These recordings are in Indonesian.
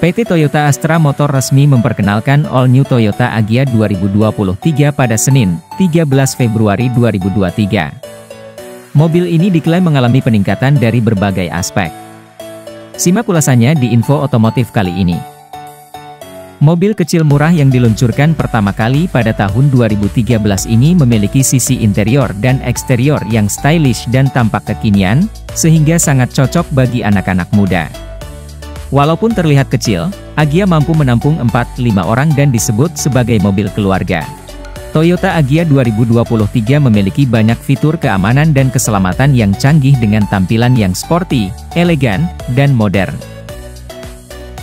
PT Toyota Astra Motor resmi memperkenalkan All New Toyota Agya 2023 pada Senin, 13 Februari 2023. Mobil ini diklaim mengalami peningkatan dari berbagai aspek. Simak ulasannya di Info Otomotif kali ini. Mobil kecil murah yang diluncurkan pertama kali pada tahun 2013 ini memiliki sisi interior dan eksterior yang stylish dan tampak kekinian, sehingga sangat cocok bagi anak-anak muda. Walaupun terlihat kecil, Agya mampu menampung 4-5 orang dan disebut sebagai mobil keluarga. Toyota Agya 2023 memiliki banyak fitur keamanan dan keselamatan yang canggih dengan tampilan yang sporty, elegan, dan modern.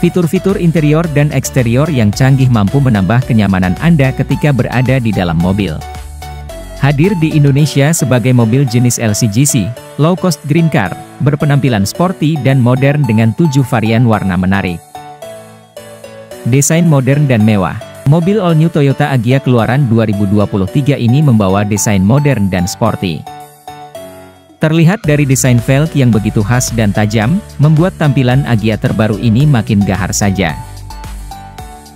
Fitur-fitur interior dan eksterior yang canggih mampu menambah kenyamanan Anda ketika berada di dalam mobil. Hadir di Indonesia sebagai mobil jenis LCGC, low-cost green car, berpenampilan sporty dan modern dengan 7 varian warna menarik. Desain modern dan mewah. Mobil all-new Toyota Agya keluaran 2023 ini membawa desain modern dan sporty. Terlihat dari desain velg yang begitu khas dan tajam, membuat tampilan Agya terbaru ini makin gahar saja.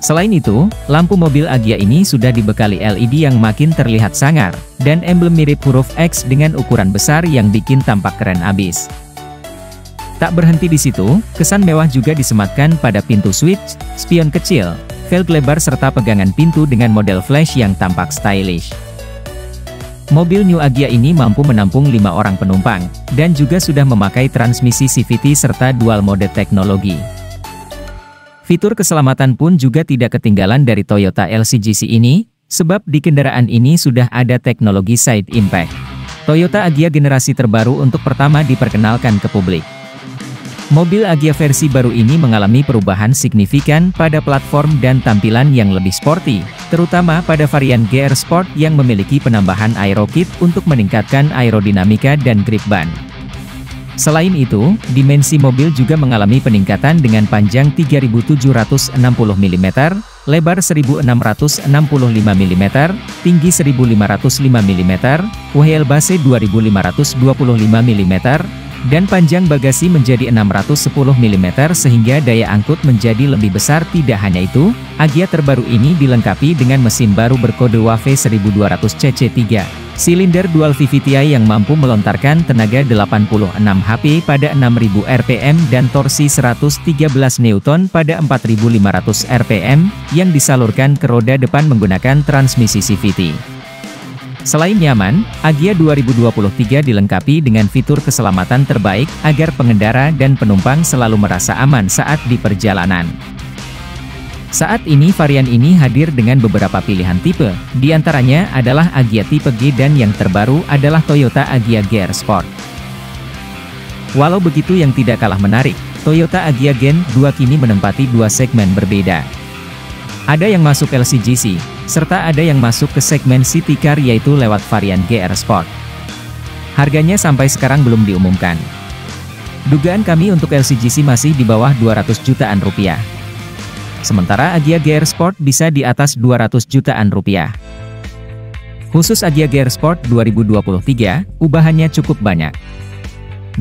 Selain itu, lampu mobil Agya ini sudah dibekali LED yang makin terlihat sangar, dan emblem mirip huruf X dengan ukuran besar yang bikin tampak keren abis. Tak berhenti di situ, kesan mewah juga disematkan pada pintu switch, spion kecil, velg lebar serta pegangan pintu dengan model flash yang tampak stylish. Mobil New Agya ini mampu menampung 5 orang penumpang, dan juga sudah memakai transmisi CVT serta dual mode teknologi. Fitur keselamatan pun juga tidak ketinggalan dari Toyota LCGC ini, sebab di kendaraan ini sudah ada teknologi side impact. Toyota Agya generasi terbaru untuk pertama diperkenalkan ke publik. Mobil Agya versi baru ini mengalami perubahan signifikan pada platform dan tampilan yang lebih sporty, terutama pada varian GR Sport yang memiliki penambahan aerokit untuk meningkatkan aerodinamika dan grip ban. Selain itu, dimensi mobil juga mengalami peningkatan dengan panjang 3.760 mm, lebar 1.665 mm, tinggi 1.505 mm, wheelbase 2.525 mm, dan panjang bagasi menjadi 610 mm sehingga daya angkut menjadi lebih besar. Tidak hanya itu, Agya terbaru ini dilengkapi dengan mesin baru berkode WAVE 1200cc3. Silinder dual VVTi yang mampu melontarkan tenaga 86 HP pada 6.000 RPM dan torsi 113 Newton pada 4.500 RPM, yang disalurkan ke roda depan menggunakan transmisi CVT. Selain nyaman, Agya 2023 dilengkapi dengan fitur keselamatan terbaik agar pengendara dan penumpang selalu merasa aman saat di perjalanan. Saat ini varian ini hadir dengan beberapa pilihan tipe, diantaranya adalah Agya tipe G dan yang terbaru adalah Toyota Agya GR Sport. Walau begitu yang tidak kalah menarik, Toyota Agya Gen 2 kini menempati 2 segmen berbeda. Ada yang masuk LCGC, serta ada yang masuk ke segmen city car yaitu lewat varian GR Sport. Harganya sampai sekarang belum diumumkan. Dugaan kami untuk LCGC masih di bawah 200 jutaan rupiah. Sementara Agya GR Sport bisa di atas 200 jutaan rupiah. Khusus Agya GR Sport 2023, ubahannya cukup banyak.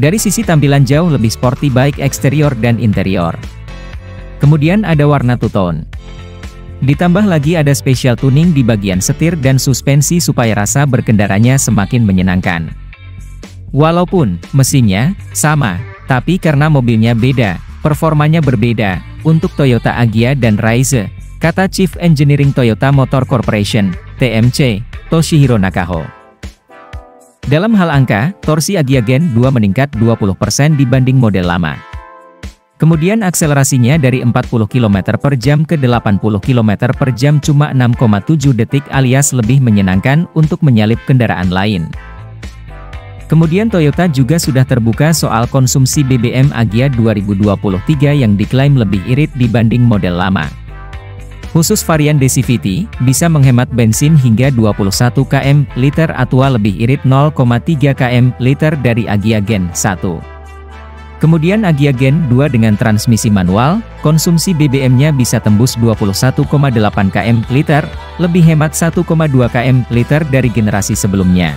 Dari sisi tampilan jauh lebih sporty baik eksterior dan interior. Kemudian ada warna two-tone. Ditambah lagi ada special tuning di bagian setir dan suspensi supaya rasa berkendaranya semakin menyenangkan. Walaupun mesinnya sama, tapi karena mobilnya beda, performanya berbeda untuk Toyota Agya dan Raize, kata Chief Engineering Toyota Motor Corporation, TMC, Toshihiro Nakaho. Dalam hal angka, torsi Agya Gen 2 meningkat 20% dibanding model lama. Kemudian akselerasinya dari 40 km per jam ke 80 km per jam cuma 6,7 detik alias lebih menyenangkan untuk menyalip kendaraan lain. Kemudian Toyota juga sudah terbuka soal konsumsi BBM Agya 2023 yang diklaim lebih irit dibanding model lama. Khusus varian DCVT, bisa menghemat bensin hingga 21 km/l atau lebih irit 0,3 km/l dari Agya Gen 1. Kemudian Agya Gen 2 dengan transmisi manual, konsumsi BBM-nya bisa tembus 21,8 km/l, lebih hemat 1,2 km/l dari generasi sebelumnya.